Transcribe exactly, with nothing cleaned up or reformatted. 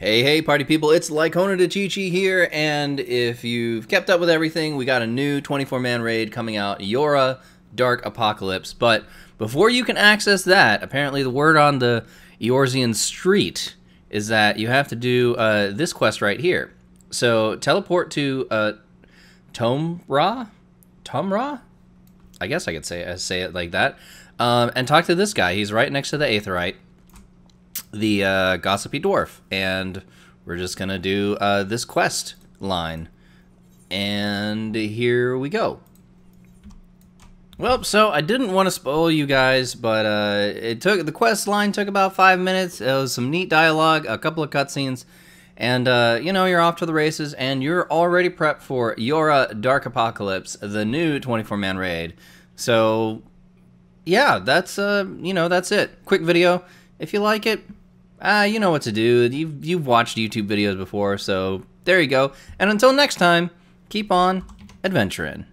Hey, hey, party people, it's Lycona Dacheechee here, and if you've kept up with everything, we got a new twenty-four man raid coming out, YoRHa: Dark Apocalypse, but before you can access that, apparently the word on the Eorzean street is that you have to do uh, this quest right here. So, teleport to uh, Tomra? Tomra? I guess I could say, say it like that, um, and talk to this guy. He's right next to the Aetheryte, the uh, gossipy dwarf, and we're just gonna do uh, this quest line, and here we go. Well, so I didn't want to spoil you guys, but uh, it took the quest line took about five minutes. It was some neat dialogue, a couple of cutscenes, and uh, you know, you're off to the races, and you're already prepped for YoRHa: Dark Apocalypse, the new twenty-four man raid. So yeah, that's uh, you know, that's it. Quick video. If you like it, ah, uh, you know what to do. You've, you've watched YouTube videos before, so there you go. And until next time, keep on adventuring.